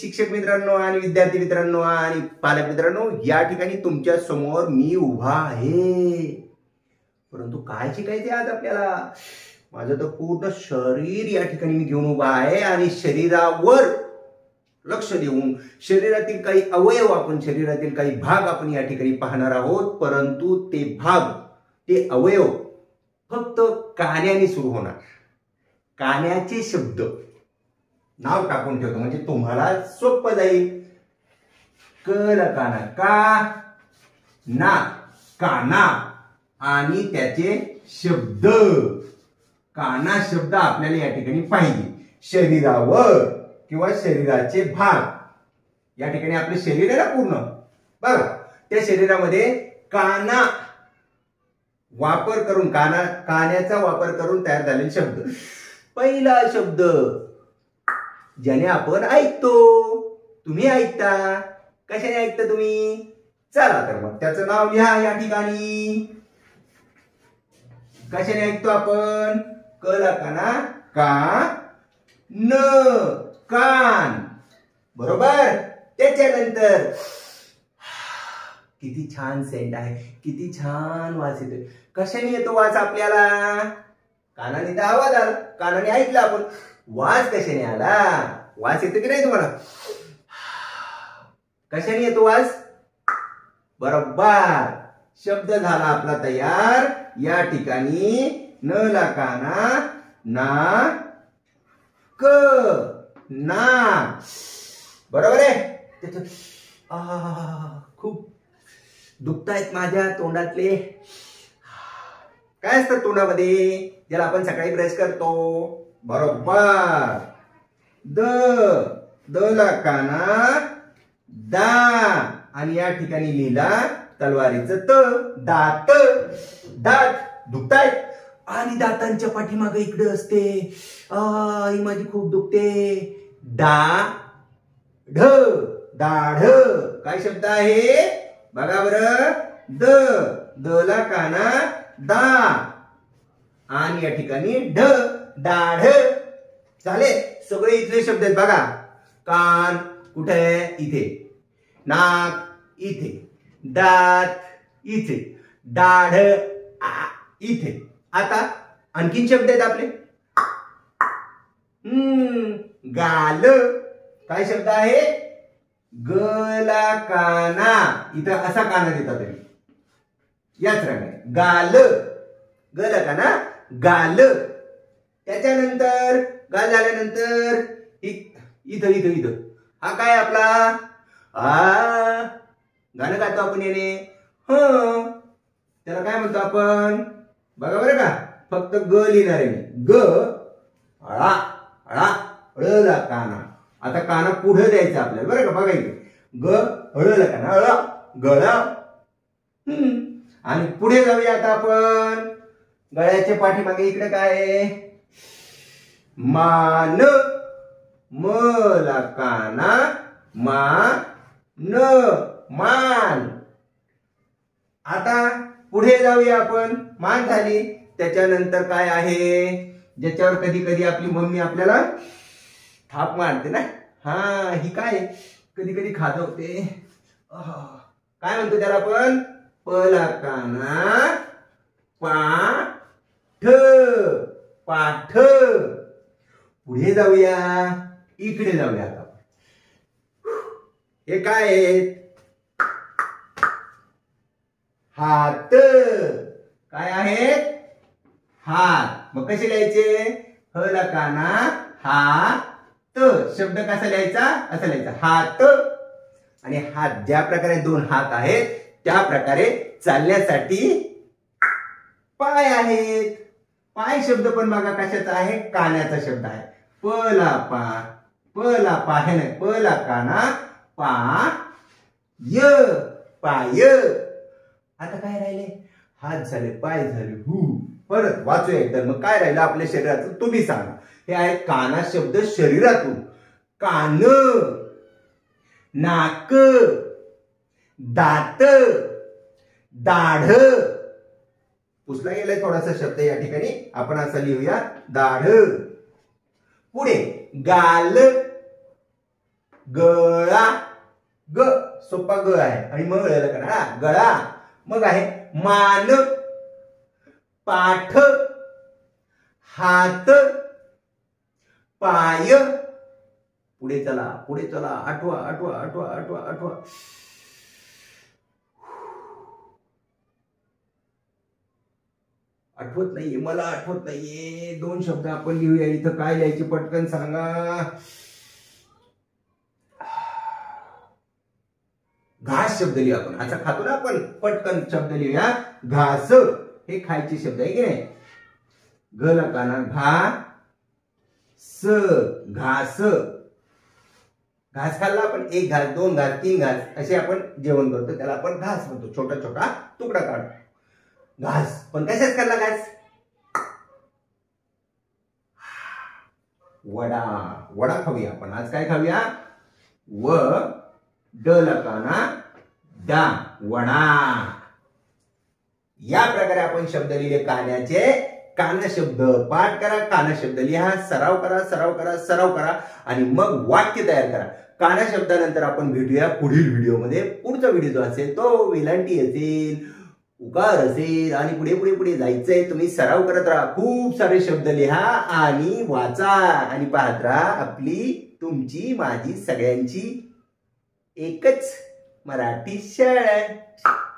शिक्षक मित्रांनो आणि विद्यार्थी मित्रांनो आणि पालक मित्रांनो, या ठिकाणी तुमच्या समोर मी उभा आहे, परंतु काय शिकायचे आज आपल्याला? माझं तर पूर्ण शरीर या ठिकाणी मी घेऊन उभा आहे आणि शरीरावर लक्ष देऊन शरीरातील काही अवयव, आपण शरीरातील काही भाग आपण या ठिकाणी पाहणार आहोत, परंतु ते भाग, ते अवयव फक्त कान्याने सुरू होणार. कान्याचे शब्द नाव टाकून ठेवतो म्हणजे तुम्हाला सोपं जाईल. कलकाना का ना काना आणि त्याचे शब्द, काना शब्द आपल्याला या ठिकाणी पाहिजे. शरीरावर किंवा शरीराचे भाग, या ठिकाणी आपले शरीर आहे पूर्ण, बघा त्या शरीरामध्ये काना वापर करून, काना कान्याचा वापर करून तयार झालेले शब्द. पहिला शब्द ज्याने आपण ऐकतो, तुम्ही ऐकता, कशाने ऐकता तुम्ही? चला तर मग त्याचं नाव लिहा या ठिकाणी. कशाने ऐकतो आपण? कलकाना का न, कान, बरोबर. त्याच्यानंतर किती छान सेंट आहे, किती छान वास येतोय. कशाने येतो वास आपल्याला? कानाने तर आवाज आला, कानाने ऐकला आपण. वास कशाने आला? वास येतो की नाही तुम्हाला? कशाने येतो वास? बरोबर. शब्द झाला आपला तयार या ठिकाणी. न ला काना ना क ना, बरोबर आहे. खूप दुखतायत माझ्या तोंडातले काय असतं तोंडामध्ये, ज्याला आपण सकाळी ब्रश करतो, बरोबर. द द ला काना दा आणि या ठिकाणी लिहिला तलवारीचं त, दात. दात दुखतायत आणि दातांच्या पाठीमागे इकडे असते, आई माझी खूप दुखते, दा ढ, दाढ. काय शब्द आहे बघा बरं? द द ला काना दा आणि या ठिकाणी ढ, दाढ. झाले सगळे इथले शब्द आहेत बघा. कान कुठे? इथे. नाक इथे. दात इथे. दाढ इथे. आता आणखीन शब्द आहेत आपले. गाल. काय शब्द आहे? गला काना, इथं असा काना देतात याच रंगाने, गाल. गला काना गाल. त्याच्यानंतर गाल झाल्यानंतर इथं इथं इथं हा काय आपला आ, गाणं गातो आपण याने, ह, त्याला काय म्हणतो आपण बघा बरं का? फक्त ग लिहिणार आहे मी, ग अळा अळा अळला काना. आता काना पुढे द्यायचं आपल्याला बरं का, बघा इथे ग अळला काना, अळा गळा. आणि पुढे जाऊया आता आपण. गळ्याच्या पाठीमागे इकडे काय आहे? मान. म ला काना मा न, मान. आता पुढे जाऊया आपण. मान झाली. त्याच्यानंतर काय आहे ज्याच्यावर कधी कधी आपली मम्मी आपल्याला थाप मारते ना? हा, ही काय कधी कधी खाजवते, काय म्हणतो त्याला आपण? प ला काना पाठ, पाठ. पुढे जाऊया, इकडे जाऊया आता. हे काय आहेत? हात. काय आहेत? हात. मग कसे लिहायचे? ह ला काना हात, शब्द कसा लिहायचा? असा लिहायचा, हात. आणि हात ज्या प्रकारे दोन हात आहेत त्या प्रकारे चालण्यासाठी पाय आहेत. पाय शब्द पण बघा कशाचा आहे? कान्याचा शब्द आहे. प ला पा, प ला पा हे नाही, प ला काना पा य, पाय. आता काय राहिले? हात झाले, पाय झाले, हू. परत वाचूया एकदा. मग काय राहिलं आपल्या शरीराचं तुम्ही सांगा. हे आहे काना शब्द शरीरातून. कान, नाक, दात, दाढ पुसला गेलाय थोडासा शब्द या ठिकाणी आपण असा लिहूया दाढ। पुढे गाल गळा ग सोपा ग आहे आणि मग गळा गळा मग आहे मान पाठ हात पाय। पुढे चला आठवा आठवा आठवा आठवा आठवा आठवत नाहीये मला आठवत नाहीये दोन शब्द आपण लिहूया इथं काय लिहायचे पटकन सांगा। घास शब्द लिहू आपण असा खातो ना आपण पटकन शब्द लिहूया घास हे खायचे शब्द आहे की नाही घ ला काना घा स घास घास खाल्ला आपण एक घास दोन घास तीन घास असे आपण जेवण करतो त्याला आपण घास म्हणतो छोटा छोटा तुकडा काढतो घास पण कशाच खाल्ला घास वडा वडा खाऊया आपण आज काय खाऊया व ड लकाना डा वडा। या प्रकारे आपण शब्द लिहिले कान्याचे कान शब्द पाठ करा कान शब्द लिहा सराव करा सराव करा सराव करा आणि मग वाक्य तयार करा। काना शब्दानंतर आपण भेटूया पुढील व्हिडिओमध्ये। पुढचा व्हिडिओ जो असेल तो वेलांटी असेल उकार असेल आणि पुढे पुढे पुढे जायचंय तुम्ही सराव करत राहा खूप सारे शब्द लिहा आणि वाचा आणि पाहत राहा आपली तुमची माझी सगळ्यांची एकच मराठी शाळा।